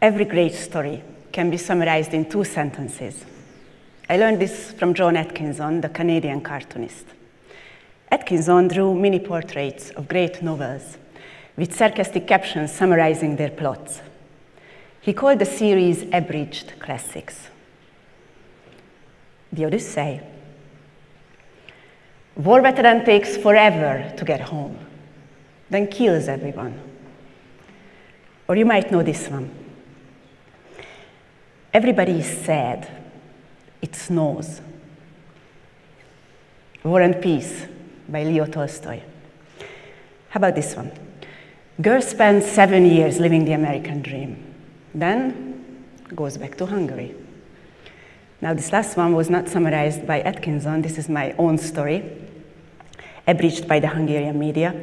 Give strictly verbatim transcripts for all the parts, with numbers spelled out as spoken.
Every great story can be summarized in two sentences. I learned this from John Atkinson, the Canadian cartoonist. Atkinson drew mini portraits of great novels with sarcastic captions summarizing their plots. He called the series abridged classics. The Odyssey. War veteran takes forever to get home, then kills everyone. Or you might know this one. Everybody is sad. It snows. War and Peace by Leo Tolstoy. How about this one? Girl spends seven years living the American dream, then goes back to Hungary. Now, this last one was not summarized by Atkinson. This is my own story, abridged by the Hungarian media.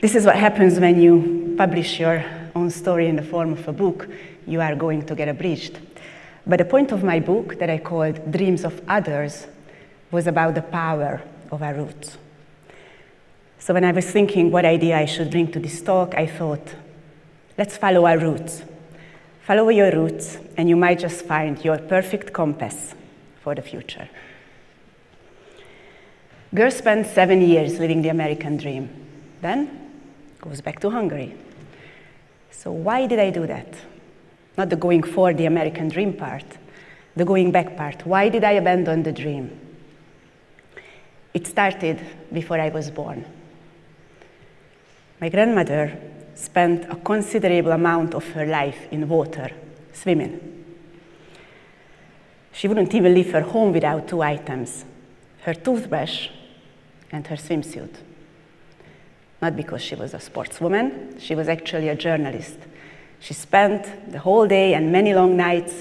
This is what happens when you publish your own story in the form of a book. You are going to get abridged. But the point of my book that I called Dreams of Others was about the power of our roots. So when I was thinking what idea I should bring to this talk, I thought, let's follow our roots. Follow your roots, and you might just find your perfect compass for the future. Girl spent seven years living the American dream, then goes back to Hungary. So why did I do that? Not the going for the American dream part, the going back part. Why did I abandon the dream? It started before I was born. My grandmother spent a considerable amount of her life in water, swimming. She wouldn't even leave her home without two items, her toothbrush and her swimsuit. Not because she was a sportswoman, she was actually a journalist. She spent the whole day and many long nights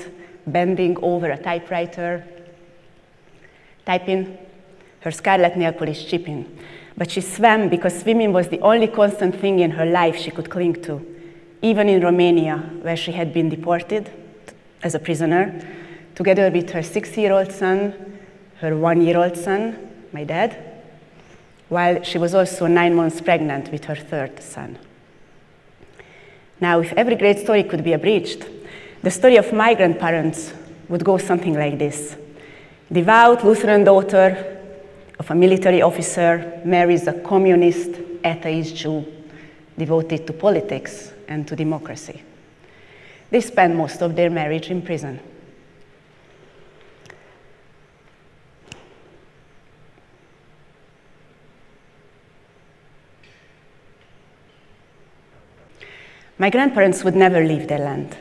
bending over a typewriter, typing, her scarlet nail polish chipping. But she swam because swimming was the only constant thing in her life she could cling to. Even in Romania, where she had been deported as a prisoner, together with her six-year-old son, her one-year-old son, my dad, while she was also nine months pregnant with her third son. Now, if every great story could be abridged, the story of my grandparents would go something like this. Devout Lutheran daughter of a military officer marries a communist, atheist Jew devoted to politics and to democracy. They spend most of their marriage in prison. My grandparents would never leave their land.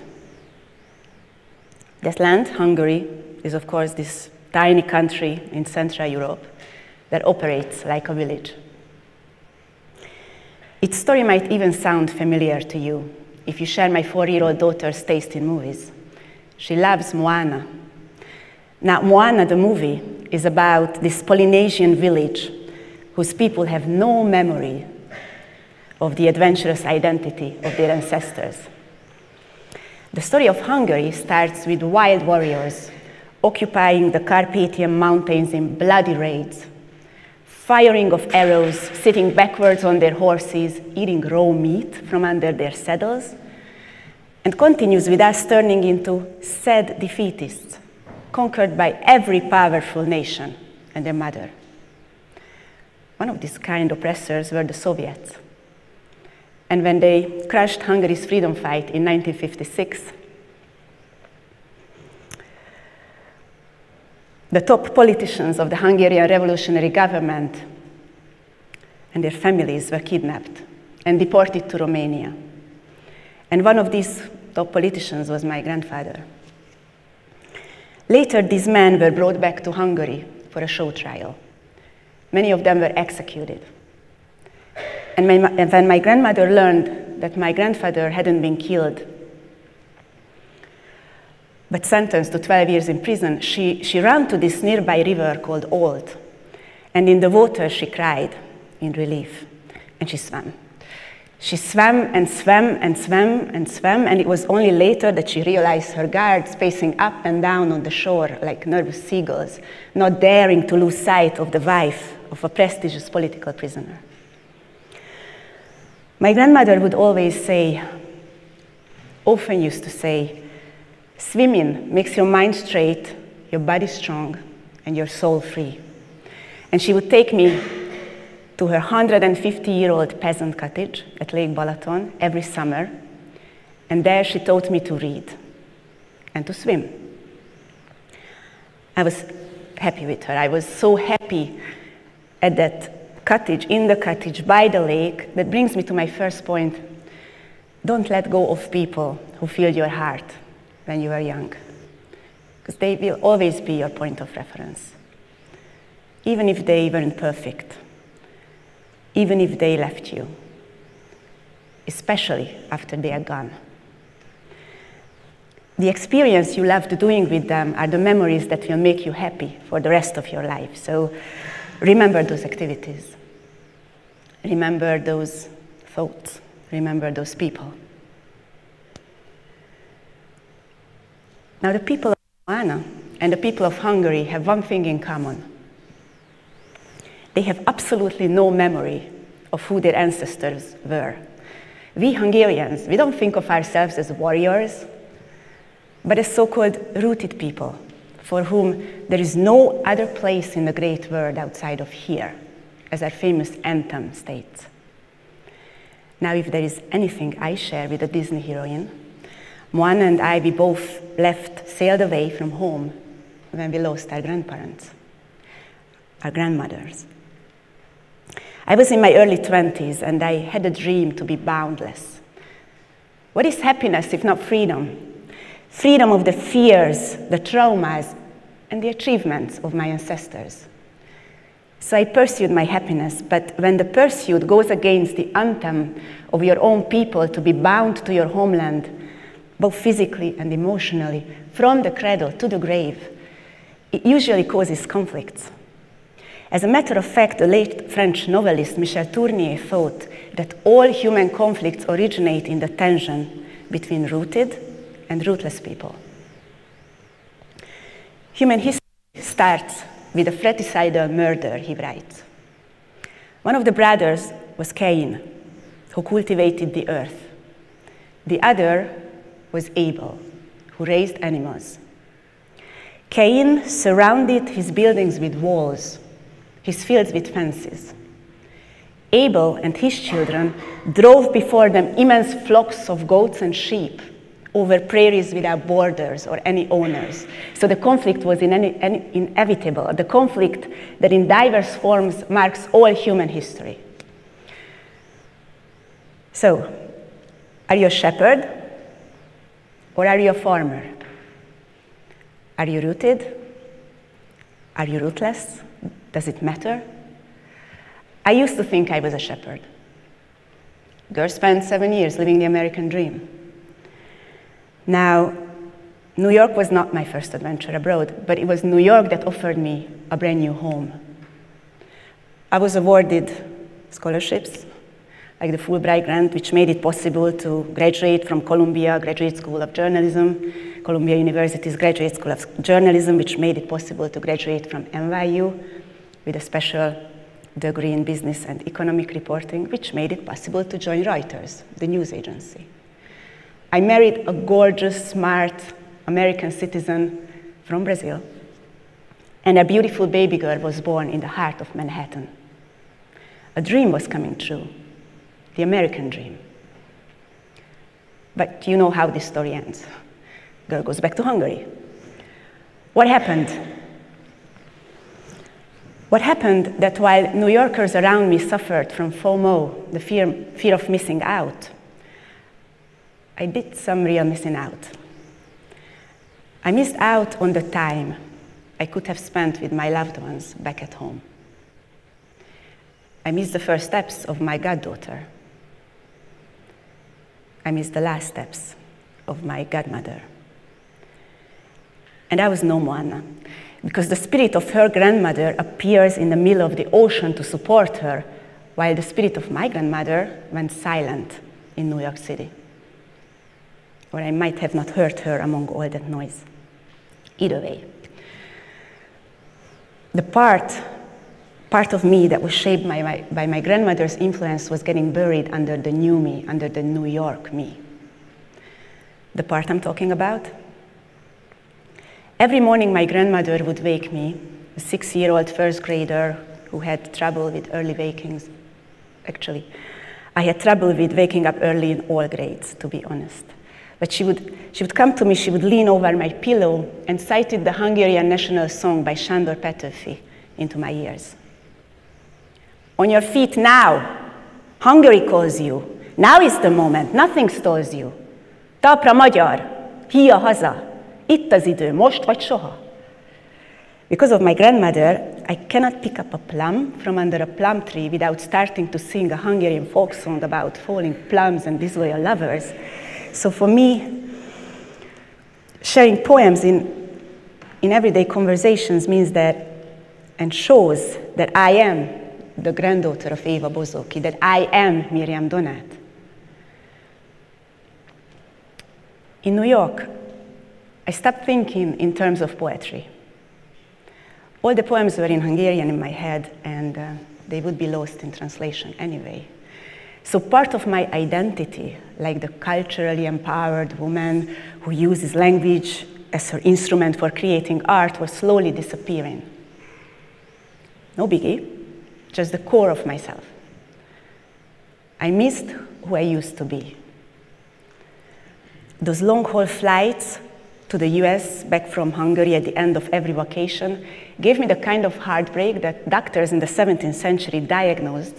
That land, Hungary, is of course this tiny country in Central Europe that operates like a village. Its story might even sound familiar to you if you share my four-year-old daughter's taste in movies. She loves Moana. Now, Moana, the movie, is about this Polynesian village whose people have no memory of the adventurous identity of their ancestors. The story of Hungary starts with wild warriors occupying the Carpathian Mountains in bloody raids, firing of arrows, sitting backwards on their horses, eating raw meat from under their saddles, and continues with us turning into sad defeatists, conquered by every powerful nation and their mother. One of these kind oppressors were the Soviets. And when they crushed Hungary's freedom fight in nineteen fifty-six, the top politicians of the Hungarian revolutionary government and their families were kidnapped and deported to Romania. And one of these top politicians was my grandfather. Later, these men were brought back to Hungary for a show trial. Many of them were executed. And when my grandmother learned that my grandfather hadn't been killed, but sentenced to twelve years in prison, she, she ran to this nearby river called Olt. And in the water, she cried in relief, and she swam. She swam and swam and swam and swam, and it was only later that she realized her guards pacing up and down on the shore like nervous seagulls, not daring to lose sight of the wife of a prestigious political prisoner. My grandmother would always say, often used to say, swimming makes your mind straight, your body strong, and your soul free. And she would take me to her one hundred fifty year old peasant cottage at Lake Balaton every summer, and there she taught me to read and to swim. I was happy with her. I was so happy at that cottage, in the cottage, by the lake. That brings me to my first point. Don't let go of people who filled your heart when you were young, because they will always be your point of reference, even if they weren't perfect, even if they left you, especially after they are gone. The experience you loved doing with them are the memories that will make you happy for the rest of your life. So remember those activities. Remember those thoughts. Remember those people. Now, the people of Moana and the people of Hungary have one thing in common. They have absolutely no memory of who their ancestors were. We Hungarians, we don't think of ourselves as warriors, but as so-called rooted people, for whom there is no other place in the great world outside of here, as our famous anthem states. Now, if there is anything I share with a Disney heroine, Moana and I, we both left, sailed away from home when we lost our grandparents, our grandmothers. I was in my early twenties, and I had a dream to be boundless. What is happiness if not freedom? Freedom of the fears, the traumas, and the achievements of my ancestors. So I pursued my happiness, but when the pursuit goes against the anthem of your own people to be bound to your homeland, both physically and emotionally, from the cradle to the grave, it usually causes conflicts. As a matter of fact, the late French novelist Michel Tournier thought that all human conflicts originate in the tension between rooted and rootless people. Human history starts with a fratricidal murder, he writes. One of the brothers was Cain, who cultivated the earth. The other was Abel, who raised animals. Cain surrounded his buildings with walls, his fields with fences. Abel and his children drove before them immense flocks of goats and sheep, over prairies without borders or any owners. So the conflict was in any, any inevitable, the conflict that in diverse forms marks all human history. So, are you a shepherd or are you a farmer? Are you rooted? Are you rootless? Does it matter? I used to think I was a shepherd. Girl spent seven years living the American dream. Now, New York was not my first adventure abroad, but it was New York that offered me a brand new home. I was awarded scholarships, like the Fulbright grant, which made it possible to graduate from Columbia Graduate School of Journalism, Columbia University's Graduate School of Journalism, which made it possible to graduate from N Y U with a special degree in business and economic reporting, which made it possible to join Reuters, the news agency. I married a gorgeous, smart American citizen from Brazil, and a beautiful baby girl was born in the heart of Manhattan. A dream was coming true, the American dream. But you know how this story ends. Girl goes back to Hungary. What happened? What happened that while New Yorkers around me suffered from FOMO, the fear, fear of missing out, I did some real missing out. I missed out on the time I could have spent with my loved ones back at home. I missed the first steps of my goddaughter. I missed the last steps of my godmother. And I was no Moana, because the spirit of her grandmother appears in the middle of the ocean to support her, while the spirit of my grandmother went silent in New York City. Or I might have not heard her among all that noise. Either way, the part, part of me that was shaped by my, by my grandmother's influence was getting buried under the new me, under the New York me. the part I'm talking about. Every morning my grandmother would wake me, a six-year-old first grader who had trouble with early wakings. Actually, I had trouble with waking up early in all grades, to be honest. But she would, she would come to me, she would lean over my pillow and cited the Hungarian national song by Sándor Petőfi into my ears. On your feet now, Hungary calls you. Now is the moment, nothing stores you. Talpra magyar, híja haza, itt az idő, most vagy soha. Because of my grandmother, I cannot pick up a plum from under a plum tree without starting to sing a Hungarian folk song about falling plums and disloyal lovers. So for me, sharing poems in, in everyday conversations means that, and shows that I am the granddaughter of Eva Bozóki, that I am Mirjam Donáth. In New York, I stopped thinking in terms of poetry. All the poems were in Hungarian in my head, and uh, they would be lost in translation anyway. So part of my identity, like the culturally empowered woman who uses language as her instrument for creating art, was slowly disappearing. No biggie, just the core of myself. I missed who I used to be. Those long-haul flights to the U S back from Hungary at the end of every vacation gave me the kind of heartbreak that doctors in the seventeenth century diagnosed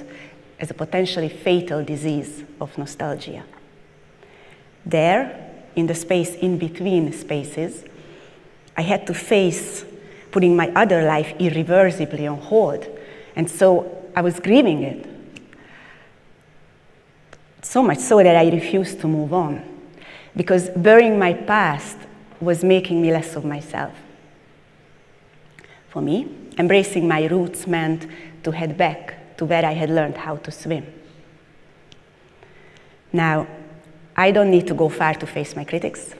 as a potentially fatal disease of nostalgia. There, in the space in between spaces, I had to face putting my other life irreversibly on hold, and so I was grieving it. So much so that I refused to move on, because burying my past was making me less of myself. For me, embracing my roots meant to head back to where I had learned how to swim. Now, I don't need to go far to face my critics.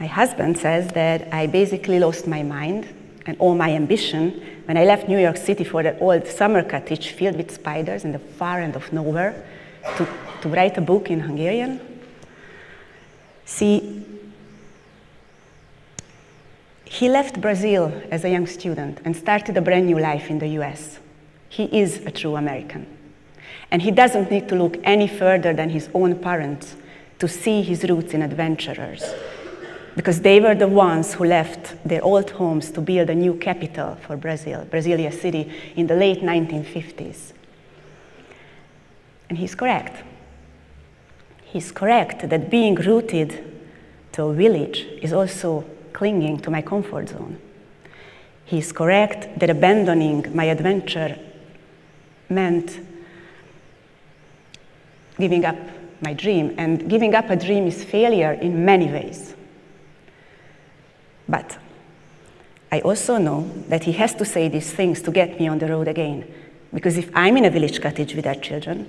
My husband says that I basically lost my mind and all my ambition when I left New York City for that old summer cottage filled with spiders in the far end of nowhere to, to write a book in Hungarian. See, he left Brazil as a young student and started a brand new life in the U S. He is a true American, and he doesn't need to look any further than his own parents to see his roots in adventurers, because they were the ones who left their old homes to build a new capital for Brazil, Brasilia City, in the late nineteen fifties. And he's correct. He's correct that being rooted to a village is also clinging to my comfort zone. He's correct that abandoning my adventure meant giving up my dream, and giving up a dream is failure in many ways. But I also know that he has to say these things to get me on the road again, because if I'm in a village cottage with our children,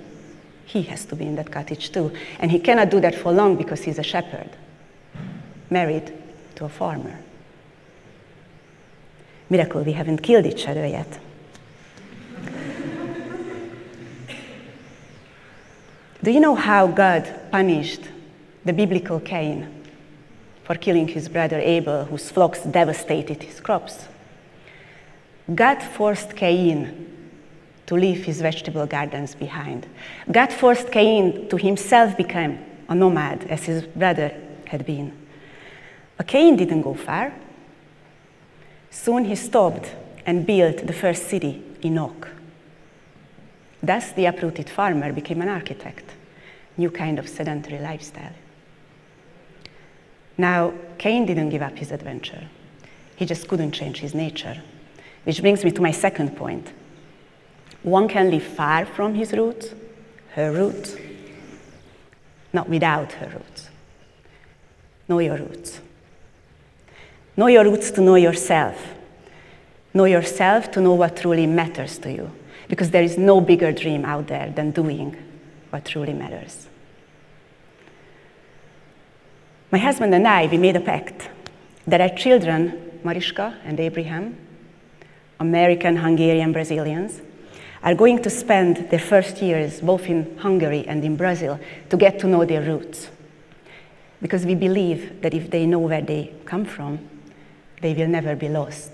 he has to be in that cottage too, and he cannot do that for long because he's a shepherd, married to a farmer. Miracle, we haven't killed each other yet. Do you know how God punished the biblical Cain for killing his brother Abel, whose flocks devastated his crops? God forced Cain to leave his vegetable gardens behind. God forced Cain to himself become a nomad, as his brother had been. But Cain didn't go far. Soon he stopped and built the first city, Enoch. Thus, the uprooted farmer became an architect, new kind of sedentary lifestyle. Now, Cain didn't give up his adventure. He just couldn't change his nature, which brings me to my second point. One can live far from his roots, her roots, not without her roots. Know your roots. Know your roots to know yourself. Know yourself to know what truly matters to you, because there is no bigger dream out there than doing what truly matters. My husband and I, we made a pact that our children, Mariska and Abraham, American, Hungarian, Brazilians, are going to spend their first years both in Hungary and in Brazil to get to know their roots. because we believe that if they know where they come from, they will never be lost.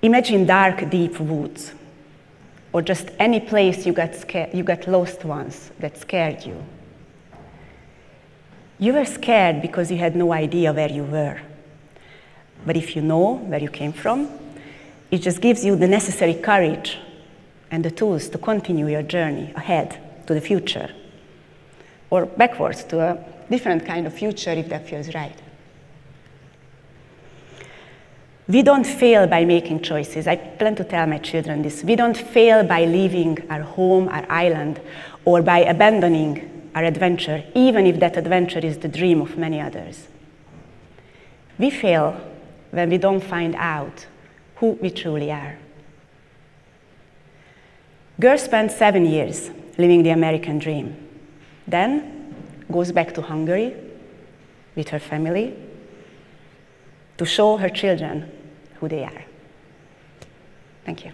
Imagine dark, deep woods, or just any place you got, scared, you got lost once that scared you. You were scared because you had no idea where you were. But if you know where you came from, it just gives you the necessary courage and the tools to continue your journey ahead to the future, or backwards to a different kind of future if that feels right. We don't fail by making choices. I plan to tell my children this. We don't fail by leaving our home, our island, or by abandoning our adventure, even if that adventure is the dream of many others. We fail when we don't find out who we truly are. Girl spent seven years living the American dream, then goes back to Hungary with her family to show her children who they are. Thank you.